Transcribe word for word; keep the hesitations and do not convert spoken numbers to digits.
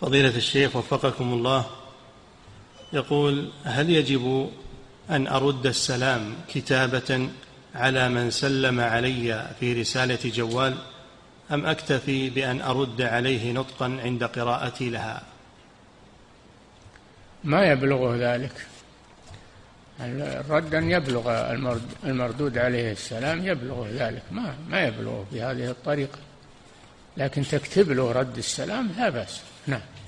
فضيلة الشيخ وفقكم الله، يقول: هل يجب أن أرد السلام كتابة على من سلم علي في رسالة جوال، أم أكتفي بأن أرد عليه نطقا عند قراءتي لها؟ ما يبلغه ذلك، الرد أن يبلغ المردود عليه السلام يبلغه ذلك، ما ما يبلغه بهذه الطريقة، لكن تكتب له رد السلام لا بأس. نعم.